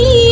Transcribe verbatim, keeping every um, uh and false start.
की।